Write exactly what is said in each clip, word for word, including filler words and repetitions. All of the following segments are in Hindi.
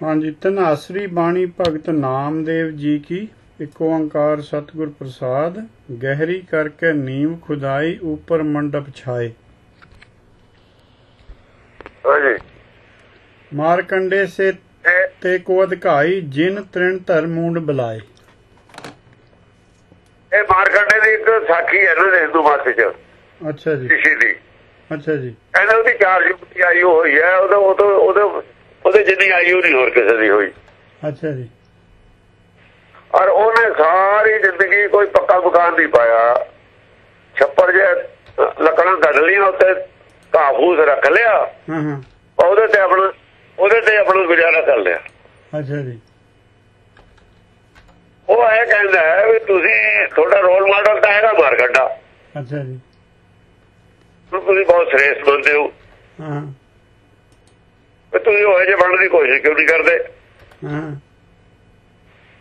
हाँ जी, धनासरी बाणी भगत नामदेव जी की। एक ओंकार सतगुर प्रसाद। गहरी करके नीम खुदाई, ऊपर मंडप छाए। मारकंडे से ते को अधिकाई, जिन त्रिण धर मूंड बुलाए। मारकंडे की एक साखी है ना हिंदू मासे च। अच्छा जी। किसी दी। अच्छा जी। कहना उसकी चार युग की आयु हुई है, उधर वो तो उधर उधर जितनी आयु नहीं और किसी दी हुई। अच्छा जी। और उन्हें सारी जिंदगी कोई पक्का मकान नहीं पाया, छप्पर जे लकड़ा गढ़ लिया, उसे काबूज रख लिया, उधर से अपना उधर से अपना गुजारा कर लिया। अच्छा जी। वो है कहता है भी तुसी थोड़ा रोल मॉडल तो है मारकंडा। अच्छा जी। तुम बहुत श्रेष्ठ बनते हो, बनने की कोशिश क्यों नहीं करते?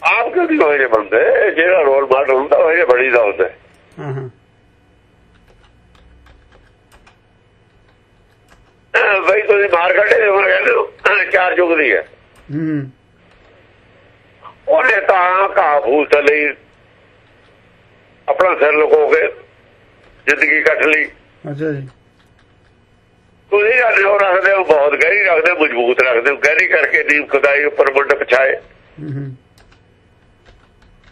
आप क्यों नहीं हो बनते? जो रोल मॉडल होता वह बनी का होता है। भाई तुम मारकंडे हो कहते चार युग दी है। ਉਹਨੇ ਤਾਂ ਕਾਬੂ ਲਈ ਆਪਣਾ ਸਿਰ ਲੁਕੋ ਕੇ ਜ਼ਿੰਦਗੀ ਕੱਟ ਲਈ। ਅੱਛਾ ਜੀ। ਤੁਸੀਂ ਅਨਿਓ ਰੱਖਦੇ ਹੋ, ਬਹੁਤ ਗਹਿਰੀ ਰੱਖਦੇ, ਮਜ਼ਬੂਤ ਰੱਖਦੇ ਹੋ। ਗਹਿਰੀ ਕਰਕੇ ਦੀਪ ਖੁਦਾਈ, ਉੱਪਰ ਮੁੰਡ ਪਛਾਏ।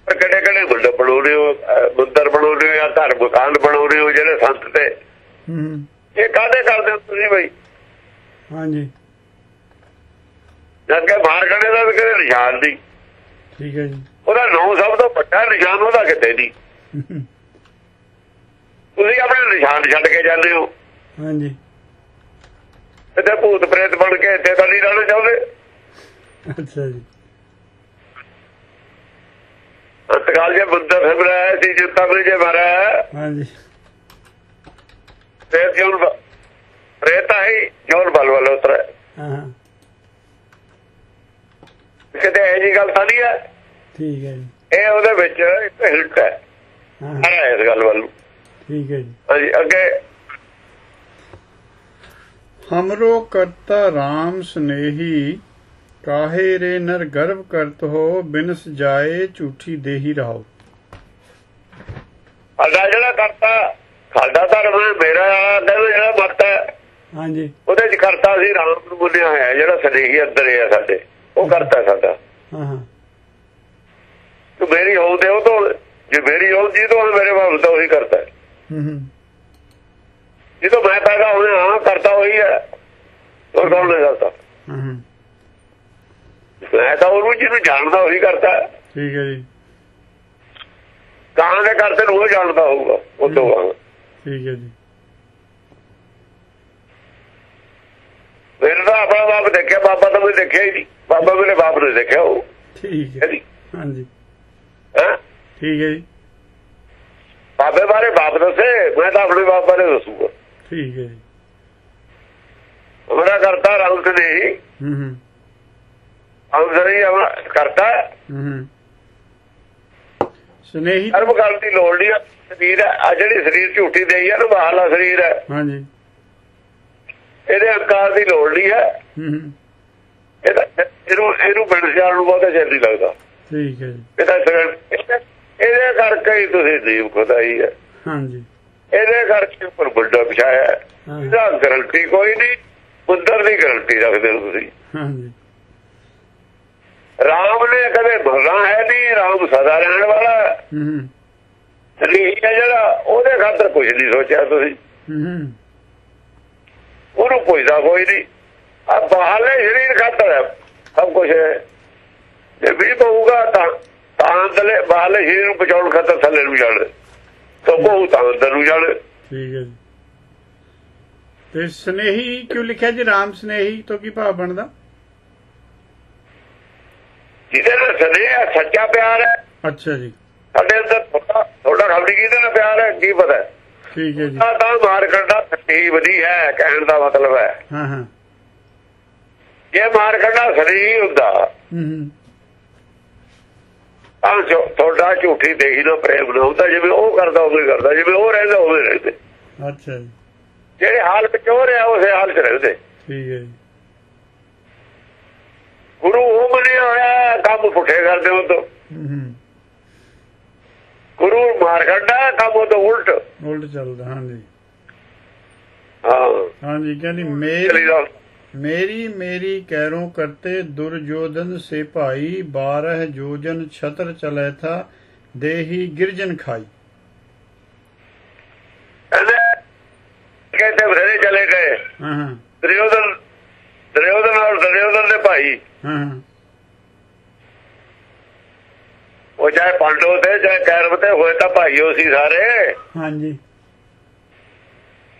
ਪਰ ਕਿਹੜੇ ਕਿਹੜੇ ਮੁੰਡ ਬਣਾਉਣੇ ਹੋ, ਮੰਦਰ ਬਣਾਉਣੇ ਹੋ ਜਾਂ ਘਰ ਮਕਾਨ ਬਣਾਉਣੇ ਹੋ ਜਿਹੜੇ ਸੰਤ ਤੇ, ਇਹ ਕਾਹਦੇ ਕਰਦੇ ਹੋ ਤੁਸੀਂ ਬਈ? ਹਾਂਜੀ। ਜਦ ਕਿ ਮਾਰਕੰਡੇ ਦਾ ਵੀ ਕਿਹੜੇ ਨਿਸ਼ਾਨ ਦੀ। ਠੀਕ ਹੈ ਜੀ। ਉਹਦਾ ਨੌ ਸਭ ਤੋਂ ਵੱਡਾ ਨਿਸ਼ਾਨ ਉਹਦਾ ਕਿਤੇ ਨਹੀਂ। ਤੁਸੀਂ ਆਪਣੇ ਨਿਸ਼ਾਨ ਛੱਡ ਕੇ ਜਾਂਦੇ ਹੋ। ਹਾਂਜੀ। ਇੱਥੇ ਭੂਤ ਪ੍ਰੇਤ ਬਣ ਕੇ ਇੱਥੇ ਤਾਂ ਨਹੀਂ ਰਹਿਣਾ ਚਾਹੁੰਦੇ। ਅੱਛਾ ਜੀ। ਅੰਤਕਾਲ ਜੇ ਬੰਦਾ ਫਿਰ ਬਣਾਇਆ ਸੀ, ਜਿੱਤਾ ਵੀ ਜੇ ਮਾਰਾ। ਹਾਂਜੀ। ਪ੍ਰੇਤ ਜੋਨ ਪ੍ਰੇਤਾ ਹੀ ਜੋਨ ਬਲ ਵੱਲ ਉਤਰਿਆ। ਹਾਂ। ਕਿਤੇ ਇਹ ਜਿਹੀ ਗੱਲ ਤਾਂ ਨਹੀਂ ਹੈ। ਠੀਕ ਹੈ ਜੀ। ਇਹ ਉਹਦੇ ਵਿੱਚ ਇੱਕ ਹਿੱਟ ਹੈ ਇਸ ਗੱਲ ਵੱਲ। ਠੀਕ ਹੈ ਜੀ। ਹਾਂਜੀ ਅੱਗੇ। हमरो करता राम स्नेही, काहे रे नर गर्व करत हो, बिनस जाए झूठी देही रहो। ਸਾਡਾ ਜਿਹੜਾ ਕਰਤਾ ਸਾਡਾ ਧਰਮ ਹੈ, ਮੇਰਾ ਜਿਹੜਾ ਮਤ ਹੈ। ਹਾਂਜੀ। ਉਹਦੇ ਚ ਕਰਤਾ ਸੀ ਰਾਮ ਨੂੰ ਬੋਲਿਆ ਹੋਇਆ, ਜਿਹੜਾ ਸਨੇਹੀ ਅੰਦਰ ਹੈ ਸਾਡੇ, ਉਹ ਕਰਤਾ ਸਾਡਾ। ਤੂੰ ਮੇਰੀ ਹੋਂਦੇ ਉਹ ਤੋਂ, ਜੇ ਮੇਰੀ ਹੋਂਦ ਜੀ ਤੋਂ ਮੇਰੇ ਬਾਪ ਦਾ ਉਹੀ ਕਰਤਾ ਹੈ। ਇਹ ਤਾਂ ਮੈਂ ਪੈਦਾ ਹੋਇਆ ਕਰਤਾ ਉਹੀ ਹੈ, ਹੋਰ ਕੌਣ ਨਹੀਂ ਕਰਤਾ? ਮੈਂ ਤਾਂ ਉਹਨੂੰ ਜਿਹਨੂੰ ਜਾਣਦਾ ਉਹੀ ਕਰਤਾ ਹੈ। ਠੀਕ ਹੈ ਜੀ। ਕਾਂ ਦੇ ਕਰਤੇ ਨੂੰ ਉਹ ਜਾਣਦਾ ਹੋਊਗਾ ਉਹ ਤੋਂ ਬਾਅਦ। ਠੀਕ ਹੈ ਜੀ। ਮੇਰੇ ਤਾਂ ਆਪਣਾ ਬਾਪ ਦੇਖਿਆ, ਬਾਬਾ ਤਾਂ ਕੋਈ ਦੇਖਿਆ ਹੀ ਨਹੀਂ। ਬਾਬਾ ਮੇਰੇ ਬਾਪ ਨੂੰ ਦੇਖਿਆ ਉਹ। ਠੀਕ ਹੈ ਜੀ। ਹਾਂਜੀ। ਠੀਕ ਹੈ ਜੀ। ਬਾਬੇ ਬਾਰੇ ਬਾਪ ਦੱਸੇ, ਮੈਂ ਤਾਂ ਆਪਣੇ ਬਾਪ ਬਾਰੇ ਦੱਸੂਗਾ। ਠੀਕ ਹੈ ਜੀ। ਮੇਰਾ ਕਰਤਾ ਰਾਮ ਸਨੇਹੀ। ਹੂੰ। ਆਪ ਕਰਤਾ ਸਨੇਹੀ। ਸਰਬ ਗੱਲ ਦੀ ਲੋੜ ਨਹੀਂ। ਸਰੀਰ ਆ ਜਿਹੜੀ ਸਰੀਰ ਝੂਠੀ ਦੇਈ ਆ, ਬਾਹਲਾ ਸਰੀਰ ਹੈ। ਹਾਂਜੀ। ਇਹਦੇ ਅਹੰਕਾਰ ਦੀ ਲੋੜ ਨਹੀਂ ਹੈ। ਇਹਨੂੰ ਇਹਨੂੰ ਬਿੰਦ ਜਾਣ ਨੂੰ ਬਹੁਤਾ ਚਿਰ ਨਹੀਂ ਲੱਗਦਾ। ਠੀਕ ਹੈ ਜੀ। ਇਹਦੇ ਕਰਕੇ ਹੀ ਤੁਸੀਂ ਦੀਪ ਖੁਦਾਈ ਹੈ। ਹਾਂਜੀ। ਇਹਦੇ ਕਰਕੇ ਉੱਪਰ ਬੁੱਢਾ ਵਿਛਾਇਆ। ਇਹਦਾ ਗਰੰਟੀ ਕੋਈ ਨਹੀਂ, ਪੁੱਤਰ ਦੀ ਗਰੰਟੀ ਰੱਖਦੇ ਹੋ ਤੁਸੀਂ। ਹਾਂਜੀ। ਰਾਮ ਨੇ ਕਦੇ ਭਰਨਾ ਹੈ ਨਹੀਂ, ਰਾਮ ਸਦਾ ਰਹਿਣ ਵਾਲਾ। ਠੀਕ ਹੈ। ਜਿਹੜਾ ਉਹਦੇ ਖਾਤਰ ਕੁਝ ਨਹੀਂ ਸੋਚਿਆ ਤੁਸੀਂ, ਉਹਨੂੰ ਪੁੱਛਦਾ ਕੋਈ ਨਹੀਂ। ਆ ਬਾਹਰਲੇ ਸਰੀਰ ਖਾਤਰ ਹੈ ਸਭ ਕੁਛ। ਜੇ ਵੀ ਪਊਗਾ ਤਾਂ ਅੰਦਰਲੇ ਬਾਹਰਲੇ ਸਰੀਰ ਨੂੰ ਬਚਾਉਣ ਖਾਤਰ ਥੱਲੇ ਨੂੰ ਜਾਣ ਤਾਂ ਬਹੁ ਤਾਂ ਅੰਦਰ ਨੂੰ ਜਾਣ। ਠੀਕ ਹੈ ਜੀ। ਤੇ ਸਨੇਹੀ ਕਿਉਂ ਲਿਖਿਆ ਜੀ? ਰਾਮ ਸਨੇਹੀ ਤੋਂ ਕੀ ਭਾਵ ਬਣਦਾ? ਜਿਹਦੇ ਨਾਲ ਸਨੇਹ ਸੱਚਾ ਪਿਆਰ ਹੈ। ਅੱਛਾ ਜੀ। ਸਾਡੇ ਅੰਦਰ ਥੋੜਾ ਥੋੜਾ ਖਬਰੀ ਕਿਹਦੇ ਨਾਲ ਪਿਆਰ ਹੈ ਕੀ ਪਤਾ? ਠੀਕ ਹੈ ਜੀ। ਤਾਂ ਮਾਰਕੰਡਾ ਸਨੇਹੀ ਵਧੀ ਹੈ, ਕਹਿਣ ਦਾ ਮਤਲਬ ਹੈ। ਹਾਂ ਹਾਂ। ਜੇ ਮਾਰਕੰਡਾ ਸਨੇਹੀ ਹੁੰਦਾ ਤਾਂ ਤੁਹਾਡਾ ਝੂਠੀ ਦੇਹੀ ਦਾ ਪ੍ਰੇਮ ਨਾ ਹੁੰਦਾ। ਜਿਵੇਂ ਉਹ ਕਰਦਾ ਉਵੇਂ ਕਰਦਾ, ਜਿਵੇਂ ਉਹ ਰਹਿੰਦਾ ਉਵੇਂ ਰਹਿੰਦੇ। ਅੱਛਾ ਜੀ। ਜਿਹੜੇ ਹਾਲ ਵਿੱਚ ਹੋ ਰਿਹਾ ਉਸੇ ਹਾਲ ਚ ਰਹਿੰਦੇ। ਠੀਕ ਹੈ ਜੀ। गुरु वो बने होया काम पुठे कर दे तो गुरु मार खड़ा काम तो उल्ट उल्ट चलता। हां जी हां जी कहनी मेरी मेरी मेरी कहरों करते दुर्योधन से भाई बारह जोजन छतर चले था देही गिरजन खाई। कहते बरेरे चले गए दुर्योधन दुर्योधन और दुर्योधन ने भाई वो चाहे पांडव थे चाहे कैरव थे हुए तो भाई उसी सारे। हाँ जी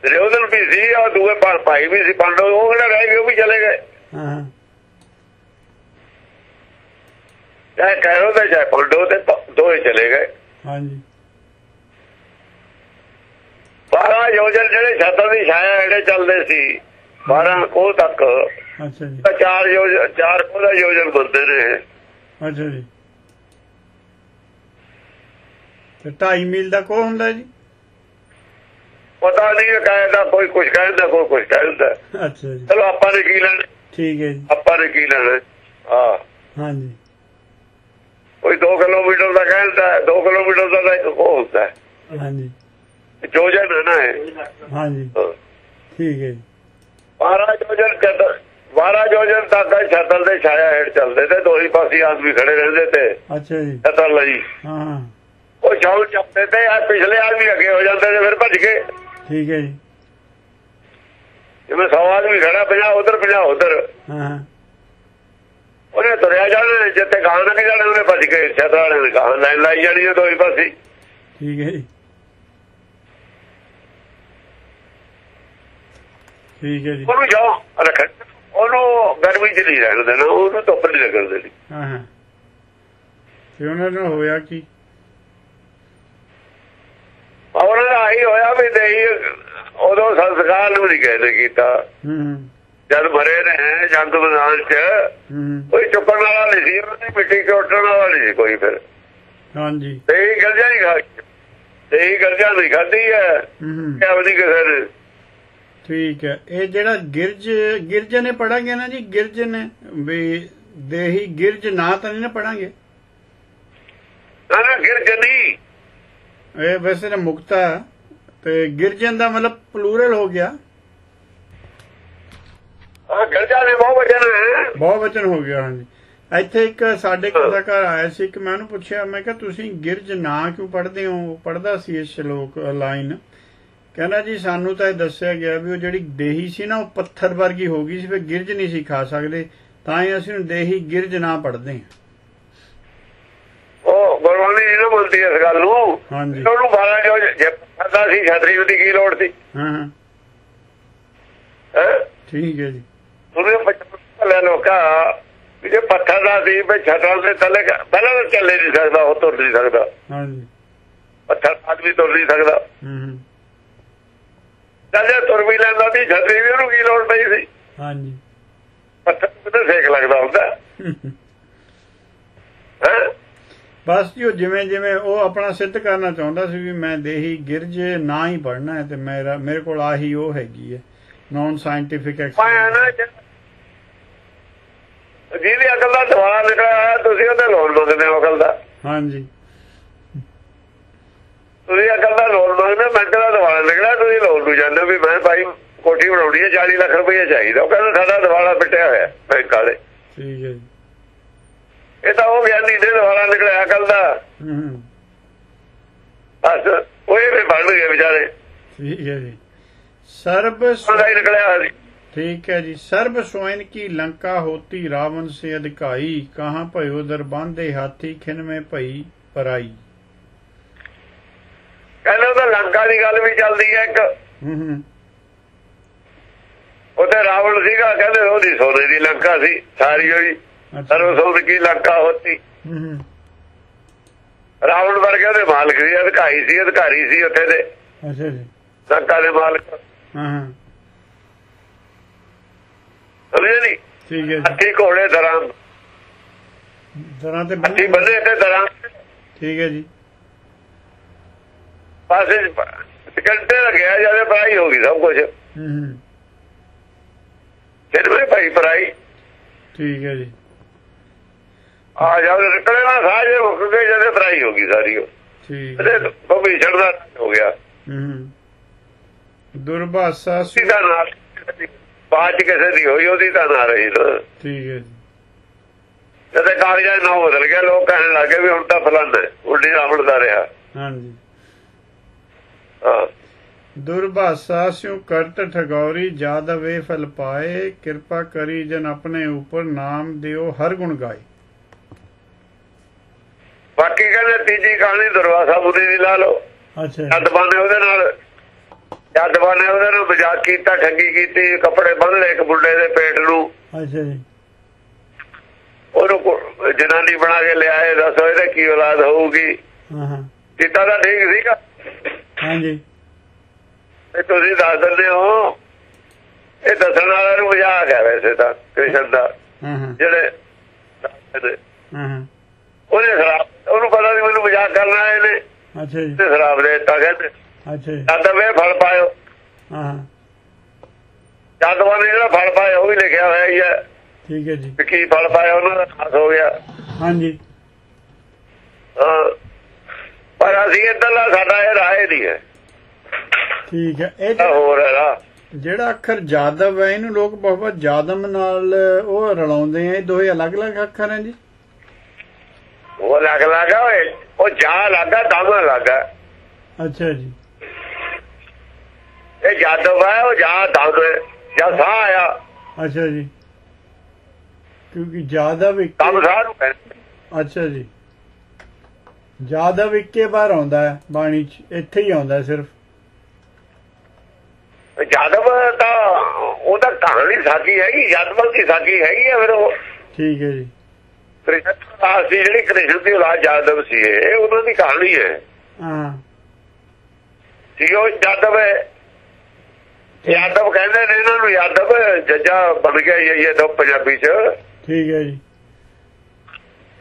दुर्योधन भी सी और दूसरे पास भाई भी सी पांडव वो गए वो भी चले गए चाहे कैरव थे चाहे पांडव थे दो ही चले गए। हाँ जी बारह योजन जेडे छात्र की छाया हेठे चलते सी बारह को तक। अच्छा जी चार योजन चार को दा योजन बनते ने। अच्छा जी तो ढाई मील का को हुंदा जी पता नहीं कहता कोई कुछ कहता कोई कुछ कहता। अच्छा जी चलो आपां ने की लेना ठीक है जी आपां ने की लेना। हां हां जी कोई दो किलोमीटर का कहता है दो किलोमीटर का को होता है। हां जी जोजन है ना है। हां जी ठीक है बारह जोजन बारह जोजन तक छतल के छाया हेठ चलते थे दो ही पास आदमी खड़े रहते थे। अच्छा जी छतल लाई वो छाऊ चलते थे पिछले आदमी अगे हो जाते थे फिर भज के। ठीक है जी जिम्मे सौ आदमी खड़ा पंजाह उधर पंजाह उधर उन्हें तुरया जाने जिते गांव नहीं जाने उन्हें भज के छतल वाले ने गांव लाइन लाई जानी है दो ही पास। ठीक है जी ठीक है जी ओनू जाओ रख ओनू गर्मी च नहीं रहने देना ओनू धुप नहीं लगन देनी। हां फिर उन्होंने होया की और आई होया भी नहीं उदो संस्कार नू नहीं कहने कीता जद मरे ने जंग मैदान च कोई चुकन वाला नहीं सी उन्हें मिट्टी चोटन वाला नहीं सी कोई फिर। हां जी तेई गलजा नहीं खाई तेई गलजा नहीं खाधी है क्या नहीं किसी ने। ठीक है ये जेड़ा गिरज गिरज ने पढ़ा गया ना जी गिरज ने भी देही गिरज ना तो नहीं ना पढ़ांगे ना गिरज नहीं ये वैसे ना मुक्ता तो गिरजन का मतलब प्लूरल हो गया गिरजा ने बहुवचन है बहुवचन हो गया। हाँ जी इत्थे एक साडे कथाकार आया सी कि मैं उन्होंने पूछा मैं कहा तुसी गिरज ना क्यों पढ़ते हो पढ़ता सी इस श्लोक लाइन कहना जी सानू तो यह दस्या गया भी वो जिहड़ी देही सी ना वो पत्थर वर्गी हो गई सी फिर गिरज नहीं सी खा सकते तां ही असीं देही गिरज ना पढ़दे ओ गुरबाणी जी ने बोलती है इस गल नूं। हां जी ओनू बारा जो पढ़दा सी छतरी दी की लोड़ सी। हां हां ठीक है जी तुसीं पहले लोका जे पत्थर दा सी पे छतरा दे तले पहले तो चले नहीं सकदा हो तुर नहीं सकदा। हां जी पत्थर आदमी तुर नहीं सकदा हम्म तुर भी लेंदा सी छतरी भी ओनू की लोड़ पई सी। हां जी पत्थर कितने सेक लगदा हुंदा है बस जी जिवें जिवें वो अपना सिद्ध करना चाहुंदा सी भी मैं देही गिरज ना ही पढ़ना है ते मेरा मेरे कोल आही ओ हैगी है नॉन साइंटिफिक एक्सपीरियंस जिहदी अकल दा दवा निकलिया तुसीं ओहदे लोन मंगदे हो अकल दा। हां जी अकल का लोन मंगना बैंक का दवाला निकला तुम लोन नू जाने भी मैं भाई कोठी बनानी है चाली लाख रुपया चाहिए वह कहना सा दवाला पिटिया होया बैंक आले। ठीक है ये तो वह ज्ञानी ने दवाला निकलिया अकल का बस वही बन गए बेचारे। ठीक है जी सर्ब ही निकलिया। ठीक है जी सर्ब स्वयं की लंका होती रावण से अधिकाई कहां भयो दर बांधे हाथी खिन में पई पराई। कहना तो लंका की गल भी चलती है एक उसे रावण सीगा कहते ओहदी सोने की लंका सी सारी होई सर्वसोन की लंका होती रावण वर्गे दे मालिक दी अधिकारी सी अधिकारी सी उथे दे लंका दे मालिक समझे नहीं हाथी घोड़े दरां दरां ते हाथी बने ते दरां। ठीक है जी पासे घंटे लगे जब पढ़ाई होगी सब कुछ फिर भाई पढ़ाई। ठीक है जी हाँ जब निकलेगा सारे जैसे फ्राई होगी सारी वो भी चढ़ता हो गया। दुर्भाषा सीधा ना पांच कैसे दी हुई होती तो ना रही ना ठीक है जैसे कागजात ना बदल गया लोग कहने लगे भी उल्टा फलाना है उल्टी ना फलता रहा। हाँ जी हाँ दुर्भाषा स्यू करत ठगौरी जाद वे फल पाए कृपा करी जन अपने ऊपर नाम दियो हर गुण गाए। बाकी कहने तीजी कहानी दुर्भाषा बुद्धि दी ला लो अच्छा दबाने दबाने मजाक किया ठगी की कपड़े बन ले एक बुढ़े दे पेट नू जनानी बना के ले आए दस होए की औलाद होगी पिता का ठीक सीगा। हाँ जी ਤੁਸੀਂ ਦੱਸ ਦਿੰਦੇ ਹੋ ਇਹ ਦੱਸਣ ਵਾਲਿਆਂ ਨੂੰ ਮਜ਼ਾਕ ਹੈ ਵੈਸੇ ਤਾਂ ਕ੍ਰਿਸ਼ਨ ਦਾ ਜਿਹੜੇ ਉਹਨੇ ਖਰਾਬ ਉਹਨੂੰ ਪਤਾ ਨਹੀਂ ਮੈਨੂੰ ਮਜ਼ਾਕ ਕਰਨਾ ਇਹਨੇ ਤੇ ਖਰਾਬ ਦੇ ਦਿੱਤਾ ਕਹਿੰਦੇ ਜਦ ਵੇ ਫਲ ਪਾਇਓ ਜਦ ਵਾਲੇ ਜਿਹੜਾ ਫਲ ਪਾਇਆ ਉਹ ਵੀ ਲਿਖਿਆ ਹੋਇਆ ਹੀ ਹੈ ਠੀਕ ਹੈ ਜੀ ਕੀ ਫਲ ਪਾਇਆ ਉਹਨਾਂ ਦਾ ਖਾਸ ਹੋ ਗਿਆ। ਹਾਂਜੀ ਪਰ ਅਸੀਂ ਇੱਧਰਲਾ ਸਾਡਾ ਇਹ ਰਾਏ ਦੀ ਹੈ ठीक है जेड़ा अखर जादव है इन्हू लोग बहुत जादम नाल रलाउंदे हैं दो अलग अलग अखर हैं जी वो अलग अलग जा अलग दम अलग है। अच्छा जी ये जादव है वो जा दम जा सा आया। अच्छा जी क्योंकि जादव अच्छा जी जादव इक्के बार आउंदा है बाणी इत्थे ही आउंदा है सिर्फ जादव का कहानी साकी है जादव की साकी है ठीक है जी कृष्ण कृष्ण की औलाद जादव सी उन्होंने कहानी है ठीक है जादव है यादव कहते हैं इन्होंने यादव जजा बन गया यादव पंजाबी च ठीक है जी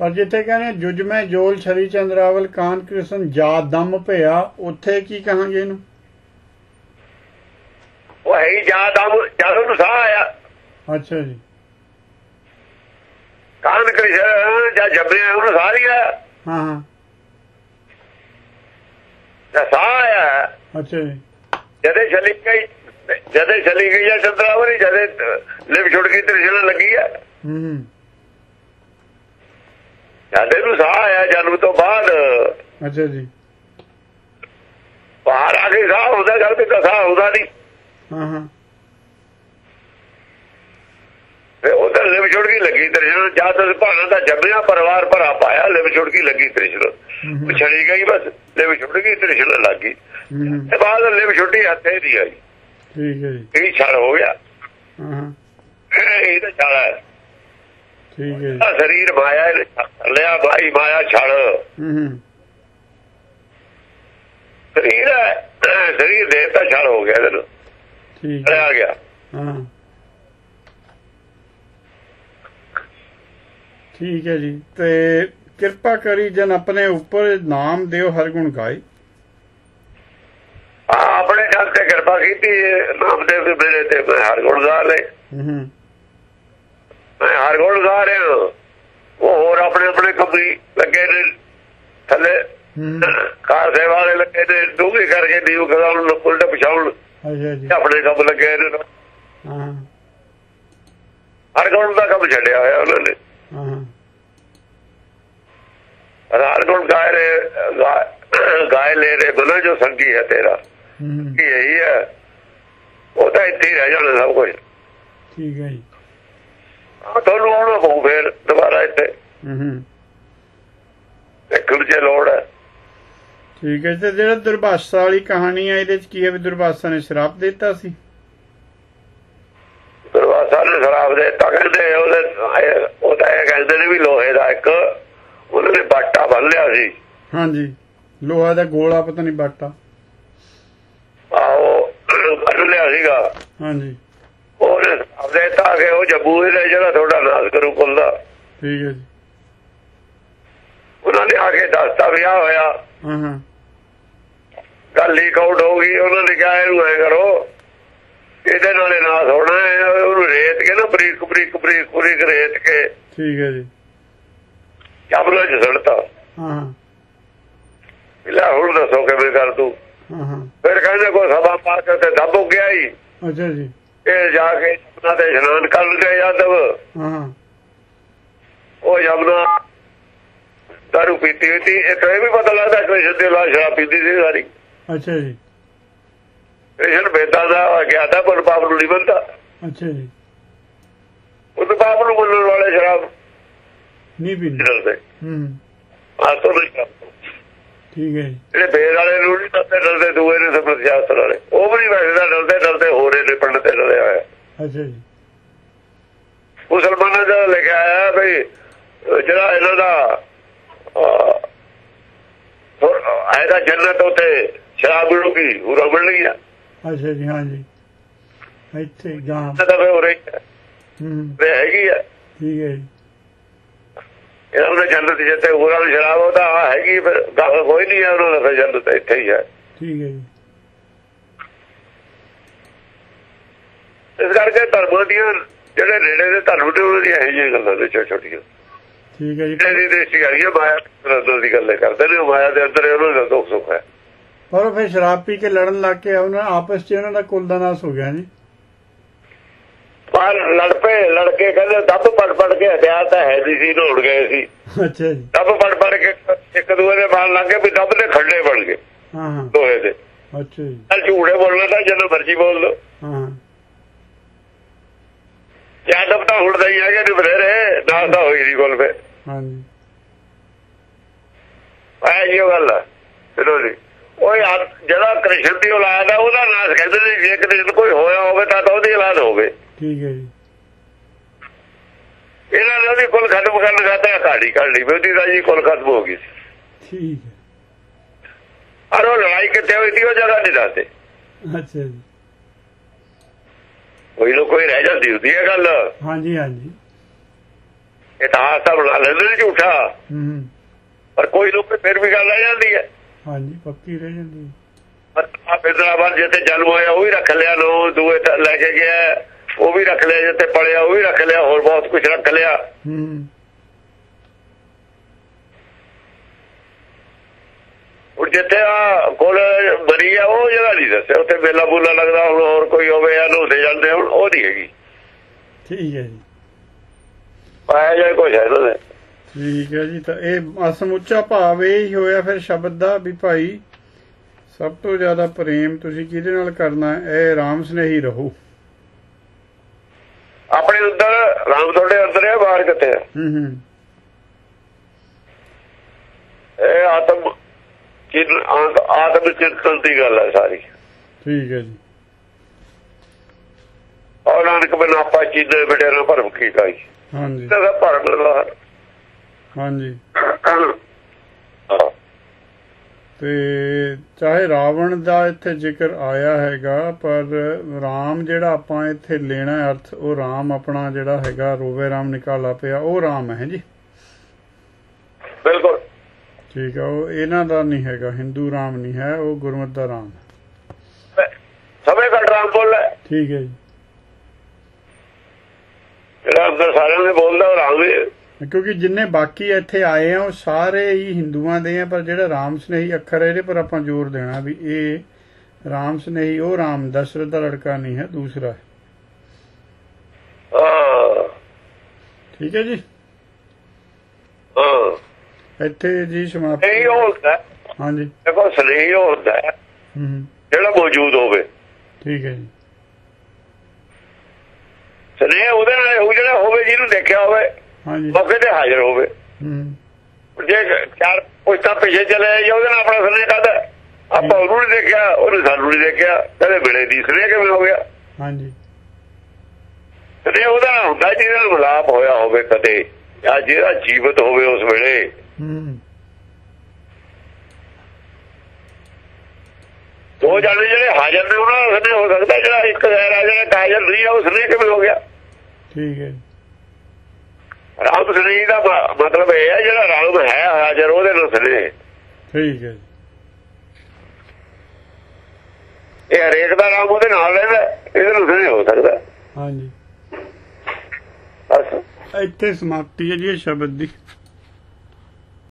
पर जिथे कहने जुज में जोल छरी चंद्रावल कान कृष्ण जादम भया उथे की कहांगे इन्हू वो है ही जादव सा आया। अच्छा जी कान कृष्ण जा जबरिया उन्होंने सा लिया सा आया। अच्छा जी जदे चली गई जदे चली गई है चंद्रावली जदे लिप छुटकी त्रिशना लगी है जदे नू सा आया जन्म तो बाद। अच्छा जी बाहर आके सा होता गल भी सा होता नहीं उधर लिप छुड़की लगी त्रिशन ज्यादा भाना का जमिया परिवार भरा पाया लिप छुड़की लगी त्रिशन छड़ी गई बस लिप छुड़की त्रिशन लग गई बाद लिप छुट्टी हथे दी आई छल हो गया छल है शरीर माया लिया भाई माया छल शरीर है शरीर देता छल हो गया तेन आ गया। ठीक है जी ते कृपा करी जन अपने ऊपर नाम दियो हर गुण गाई अपने नाम से कृपा की नाम देव मेरे ते मैं हर गुण गा ले मैं हर गुण गा रहा वो और अपने अपने कपड़ी लगे ने थले कार सेवा वाले लगे ने डूबी करके दीव करा उल्टे पछाउन अपने कम लगे हर गुण का कम छड़िया होया उन्होंने हर गुण गाय रे गाय ले रे बोलो जो संगी है तेरा यही है वो तो इतने ही रह जाने सब कुछ ठीक है थोनू आना पऊ फिर दोबारा इतने देखने च लोड़ है। ठीक है जो दुर्भाषा वाली कहानी है दुर्भाषा ने शराप देता दुर्भाषा ने शराप देता कहते भी लोहे का एक उन्होंने बाटा बन लिया सी। हाँ जी लोहे का गोला पता नहीं बाटा आओ बन लिया। हाँ जी ओने शराप देता के वो जब्बू ने जरा थोड़ा नाश करू कुल का। ठीक है जी उन्होंने आके दसता भी होया गल लीक आउट हो गई उन्होंने कहा ऐ करो इहदे नाल नाश होना है रेत के ना बरीक बरीक बरीक बरीक रेत के। ठीक है जी ਚਾਬਲਾ ਚ ਸੜਤਾ। ਲੈ ਹੁਣ ਦੱਸੋ ਕਿਵੇਂ ਕਰ ਤੂੰ। ਫਿਰ ਕਹਿੰਦੇ ਕੋਈ ਸਭਾ ਪਾ ਕੇ ਤੇ ਦੱਬ ਗਿਆ ਹੀ। ਅੱਛਾ ਜੀ। ਇਹ ਜਾ ਕੇ ਜਮਨਾ ਤੇ ਇਸ਼ਨਾਨ ਕਰਨ ਗਏ ਯਾਦਵ। ਉਹ ਯਮਨਾ ਦਾਰੂ ਪੀਤੀ ਹੋਈ ਸੀ। ਇਹ ਤਾਂ ਇਹ ਵੀ ਪਤਾ ਲੱਗਦਾ ਕ੍ਰਿਸ਼ਨ ਦੀ ਲਾਸ਼ ਸ਼ਰਾਬ ਪੀਤੀ ਸੀ ਸਾਰੀ। ਅੱਛਾ ਜੀ। ਕ੍ਰਿਸ਼ਨ ਬੇਟਾ ਦਾ ਗਿਆ ਤਾਂ ਪਰ ਬਾਪ ਨੂੰ ਨਹੀਂ ਬੰਦਾ। ਅੱਛਾ ਜੀ। ਉਹ ਤਾਂ ਬਾਪ ਨੂੰ ਮੰਨਣ ਵਾਲੇ ਸ਼ਰਾਬ ਨਹੀਂ ਪੀਂਦੇ। ਹਾਂ ਤੋਂ ਨਹੀਂ। ਠੀਕ ਹੈ। ਜਿਹੜੇ ਬੇਦ ਵਾਲੇ ਨੂੰ ਨਹੀਂ ਦੱਸਦੇ ਡਰਦੇ ਦੂਏ ਨੇ ਸਮਰ ਸ਼ਾਸਤਰ ਵਾਲੇ ਉਹ ਵੀ ਨਹੀਂ ਬੈਠਦਾ ਡਰਦੇ ਡਰਦੇ ਹੋ ਰਹੇ ਨੇ ਪੰਡਤ ਤੇ ਡਰਿਆ ਹੋਇਆ। ਅੱਛਾ ਜੀ। ਮੁਸਲਮਾਨਾਂ ਦਾ ਲਿਖਿਆ ਆਇਆ ਬਈ ਜਿਹੜਾ ਇਹਨਾਂ ਦਾ ਆਏਗਾ ਜੰਨਤ ਉੱਥੇ ਸ਼ਰਾਬ ਮਿਲੂਗੀ ਉਹ ਰਬੜ ਨਹੀਂ ਆ। ਅੱਛਾ ਜੀ। ਹਾਂ ਜੀ। ਇੱਥੇ ਗਾਂ ਹੋ ਰਹੀ ਹੈ। ਤੇ ਹੈਗੀ ਆ। ਠੀਕ ਹੈ ਜੀ। ਇਹਨਾਂ ਦਾ ਜੰਨਤ ਜਿੱਥੇ ਉਹਨਾਂ ਨੂੰ ਸ਼ਰਾਬ ਉਹਦਾ ਹੈਗੀ ਫਿਰ ਗੱਲ ਕੋਈ ਨਹੀਂ ਹੈ ਉਹਨਾਂ ਦਾ ਜੰਨਤ ਇੱਥੇ ਹੀ ਹੈ। ਠੀਕ ਹੈ ਜੀ। ਇਸ ਕਰਕੇ ਧਰਮਾਂ ਦੀਆਂ ਜਿਹੜੇ ਨੇੜੇ ਦੇ ਧਰਮ ਨੇ ਉਹਨਾਂ ਦੀਆਂ ਇਹੋ ਜਿਹੀਆਂ ਗੱਲਾਂ ਨੇ ਛੋਟੀਆਂ ਛੋਟੀਆਂ। ਠੀਕ ਹੈ ਜੀ। ਜਿਹੜੀ ਦੇਸ਼ੀ ਹੈਗੀ ਮਾਇਆ ਦੀ ਗੱਲਾਂ ਕਰਦੇ ਨੇ ਮਾਇਆ ਦੇ ਅੰਦਰ ਉਹਨਾਂ ਦਾ ਦੁੱਖ ਸੁੱਖ ਹੈ। ਪਰ ਫਿਰ ਸ਼ਰਾਬ ਪੀ ਕੇ ਲੜਨ ਲੱਗ ਕੇ ਉਹਨਾਂ ਆਪਸ ਚ ਉਹਨਾਂ ਦਾ ਕੁਲ ਦਾ ਨਾਸ ਹੋ ਗਿਆ ਜੀ। ਲੜ ਪਏ ਲੜਕੇ ਕਹਿੰਦੇ ਦੱਬ ਪੜ ਪੜ ਕੇ ਹਟਿਆ ਤਾਂ ਹੈ ਨਹੀਂ ਸੀ ਦੌੜ ਗਏ ਸੀ। ਅੱਛਾ ਜੀ। ਦੱਬ ਪੜ ਪੜ ਕੇ ਇੱਕ ਦੂਏ ਦੇ ਬਾਲ ਲੱਗ ਗਏ ਵੀ ਦੱਬ ਦੇ ਖੰਡੇ ਬਣ ਗਏ ਦੋਹੇ ਦੇ। ਅੱਛਾ ਜੀ। ਚੱਲ ਝੂਠੇ ਬੋਲਣਾ ਤਾਂ ਜਦੋਂ ਮਰਜ਼ੀ ਬੋਲ ਲੋ। ਯਾਦਵ ਤਾਂ ਉੜਦਾ ਹੀ ਹੈਗਾ ਤੇ ਬਥੇਰੇ ਦਾਸ ਦਾ ਹੋਈ ਨਹੀਂ ਕੋਲ ਪੇ। ਹਾਂਜੀ। ਆਇਆ ਜੀ ਉਹ ਗੱਲ ਚਲੋ ਜੀ। ਉਹ ਜਿਹੜਾ ਕ੍ਰਿਸ਼ਨ ਦੀ ਔਲਾਦ ਆ ਉਹਦਾ ਨਾਸ ਕਹਿੰਦੇ ਨੇ ਜੇ ਕ੍ਰਿਸ਼ਨ ਕੋਈ ਹੋਇਆ ਹੋਵੇ ਤਾਂ ਉਹਦੀ ਔਲਾਦ ਹੋਵੇ। ਠੀਕ ਹੈ ਜੀ। ਇਹਨਾਂ ਨੇ ਉਹਦੀ ਕੁੱਲ ਖਤਮ ਕਰਨ ਦਾ ਘਾੜੀ ਕੱਢ ਲਈ ਉਹਦੀ ਰਾਜੀ ਕੁੱਲ ਖਤਮ ਹੋ ਗਈ ਸੀ। ਠੀਕ ਹੈ। ਔਰ ਉਹ ਲੜਾਈ ਕਿੱਥੇ ਹੋਈ ਸੀ ਉਹ ਜਗ੍ਹਾ ਨਹੀਂ ਦੱਸਦੇ। ਅੱਛਾ ਜੀ। ਕੋਈ ਨਾ ਕੋਈ ਰਹਿ ਜਾਂਦੀ ਹੁੰਦੀ ਹੈ ਗੱਲ। ਹਾਂਜੀ ਹਾਂਜੀ। ਇਤਿਹਾਸ ਤਾਂ ਬਣਾ ਲੈਂਦੇ ਨੇ ਝੂਠਾ ਪਰ ਕੋਈ ਲੋਕ ਫਿਰ ਵੀ ਗੱਲ ਰਹਿ ਜਾਂਦੀ ਹੈ। ਹਾਂਜੀ ਪੱਕੀ ਰਹਿ ਜਾਂਦੀ ਹੈ। ਹੈਦਰਾਬਾਦ ਜਿੱਥੇ ਜਨਮ ਹੋਇਆ ਉਹ ਵੀ ਰੱਖ ਲਿਆ ਲੋ ਦੂਏ ਲੈ ਕੇ ਗਿਆ ਉਹ ਵੀ ਰੱਖ ਲਿਆ ਜਿੱਥੇ ਪੜਿਆ ਉਹ ਵੀ ਰੱਖ ਲਿਆ ਹੋਰ ਬਹੁਤ ਕੁਝ ਰੱਖ ਲਿਆ। ਹੁਣ ਜਿੱਥੇ ਆ ਕੋਲ ਮਰੀ ਆ ਉਹ ਜਗ੍ਹਾ ਨਹੀਂ ਦੱਸਿਆ ਉੱਥੇ ਮੇਲਾ ਬੂਲਾ ਲੱਗਦਾ ਹੁਣ ਹੋਰ ਕੋਈ ਹੋਵੇ ਜਾਂ ਨੋਦੇ ਜਾਂਦੇ ਹੁਣ ਉਹ ਨਹੀਂ ਹੈਗੀ। ਠੀਕ ਹੈ ਜੀ। ਪਾਇਆ ਜਾਏ ਕੁਛ ਹੈ ਇਹਨਾਂ ਦੇ। ਠੀਕ ਹੈ ਜੀ। ਤਾਂ ਇਹ ਸਮੁੱਚਾ ਭਾਵ ਇਹ ਹੀ ਹੋਇਆ ਫਿਰ ਸ਼ਬਦ ਦਾ ਵੀ ਭਾਈ ਸਭ ਤੋਂ ਜ਼ਿਆਦਾ ਪ੍ਰੇਮ ਤੁਸੀਂ ਕਿਹਦੇ ਨਾਲ ਕਰਨਾ ਇਹ ਰਾਮ ਸਨੇਹੀ ਰਹੋ। ਆਪਣੇ ਅੰਦਰ ਰਾਮ ਤੁਹਾਡੇ ਅੰਦਰ ਹੈ ਬਾਹਰ ਕਿੱਥੇ ਹੈ। ਇਹ ਆਤਮ ਆਤਮ ਚਿੰਤਨ ਦੀ ਗੱਲ ਹੈ ਸਾਰੀ। ਠੀਕ ਹੈ ਜੀ। ਔਰ ਨਾਨਕ ਬਿਨ ਆਪਾ ਚੀਦੇ ਬਿਟੇ ਨਾ ਭਰਮ ਕੀ ਕਾਈ। ਹਾਂਜੀ। ਭਰਮ ਦਾ ਹਾਂਜੀ। ਤੇ ਚਾਹੇ ਰਾਵਣ ਦਾ ਇੱਥੇ ਜ਼ਿਕਰ ਆਇਆ ਹੈਗਾ ਪਰ ਰਾਮ ਜਿਹੜਾ ਆਪਾਂ ਇੱਥੇ ਲੈਣਾ ਅਰਥ ਉਹ ਰਾਮ ਆਪਣਾ ਜਿਹੜਾ ਹੈਗਾ ਰੋਵੇ ਰਾਮ ਨਿਕਾਲਾ ਪਿਆ ਉਹ ਰਾਮ ਹੈ ਜੀ। ਬਿਲਕੁਲ ਠੀਕ ਹੈ। ਉਹ ਇਹਨਾਂ ਦਾ ਨਹੀਂ ਹੈਗਾ ਹਿੰਦੂ ਰਾਮ ਨਹੀਂ ਹੈ ਉਹ ਗੁਰਮਤਿ ਦਾ ਰਾਮ ਸਭੇ ਦਾ ਰਾਮ ਬੋਲ। ਠੀਕ ਹੈ ਜੀ। ਜਿਹੜਾ ਅੰਦਰ ਸਾਰਿਆਂ ਨੇ ਬੋਲਦਾ ਉਹ ਰਾਮ ਹੈ ਕਿਉਂਕਿ ਜਿੰਨੇ ਬਾਕੀ ਇੱਥੇ ਆਏ ਆ ਉਹ ਸਾਰੇ ਹੀ ਹਿੰਦੂਆਂ ਦੇ ਆ ਪਰ ਜਿਹੜਾ ਰਾਮ ਸਨੇਹੀ ਅੱਖਰ ਇਹਦੇ ਪਰ ਆਪਾਂ ਜ਼ੋਰ ਦੇਣਾ ਵੀ ਇਹ ਰਾਮ ਸਨੇਹੀ ਉਹ ਰਾਮ ਦਸ਼ਰਥ ਦਾ ਲੜਕਾ ਨਹੀਂ ਹੈ ਦੂਸਰਾ। ਠੀਕ ਹੈ ਜੀ। ਇੱਥੇ ਜੀ ਸਮਾਪਤੀ ਹੁੰਦਾ। ਹਾਂਜੀ। ਦੇਖੋ ਸਨੇਹੀ ਹੁੰਦਾ ਜਿਹੜਾ ਮੌਜੂਦ ਹੋਵੇ। ਠੀਕ ਹੈ ਜੀ। ਸਨੇਹ ਉਹਦੇ ਨਾਲ ਉਹ ਜਿਹੜਾ ਹੋਵੇ ਜਿਹਨੂੰ ਦੇਖਿਆ ਹੋਵੇ ਮੌਕੇ ਤੇ ਹਾਜ਼ਰ ਹੋਵੇ। ਜੇ ਚਾਰ ਪੁੱਛਤਾ ਪਿੱਛੇ ਚਲੇ ਜਾਂ ਉਹਦੇ ਨਾਲ ਆਪਣਾ ਸਨੇਹ ਕਰਦਾ ਆਪਾਂ ਉਹਨੂੰ ਨੀ ਦੇਖਿਆ ਉਹਨੇ ਸਾਨੂੰ ਨੀ ਦੇਖਿਆ ਕਦੇ ਵੇਲੇ ਦੀ ਸਨੇਹ ਕਿਵੇਂ ਹੋ ਗਿਆ। ਹਾਂਜੀ। ਸਨੇਹ ਉਹਦਾ ਹੁੰਦਾ ਜਿਹਦੇ ਨਾਲ ਮਿਲਾਪ ਹੋਇਆ ਹੋਵੇ ਕਦੇ ਜਾਂ ਜਿਹੜਾ ਜੀਵਤ ਹੋਵੇ ਉਸ ਵੇਲੇ। ਦੋ ਜਾਣੇ ਜਿਹੜੇ ਹਾਜ਼ਰ ਨੇ ਉਹਨਾਂ ਦਾ ਸਨੇਹ ਹੋ ਸਕਦਾ ਜਿਹੜਾ ਇੱਕ ਗੈਰ ਹਾਜ਼ਰ ਹਾਜ਼ਰ ਨਹੀਂ ਆ ਉਹ ਸਨੇਹ ਕਿਵੇਂ ਹੋ ਗਿਆ। ਠੀਕ ਹੈ। ਰਾਮ ਸਨੇਹੀ ਦਾ ਮਤਲਬ ਇਹ ਹੈ ਜਿਹੜਾ ਰਾਮ ਹੈ ਹਾਜ਼ਰ ਉਹਦੇ ਨਾਲ ਸਨੇਹ। ਠੀਕ ਹੈ। ਇਹ ਹਰੇਕ ਦਾ ਰਾਮ ਉਹਦੇ ਨਾਲ ਰਹਿੰਦਾ ਇਹਦੇ ਨਾਲ ਸਨੇਹ ਹੋ ਸਕਦਾ। ਹਾਂਜੀ। ਇੱਥੇ ਸਮਾਪਤੀ ਹੈ ਜੀ ਇਹ ਸ਼ਬਦ ਦੀ।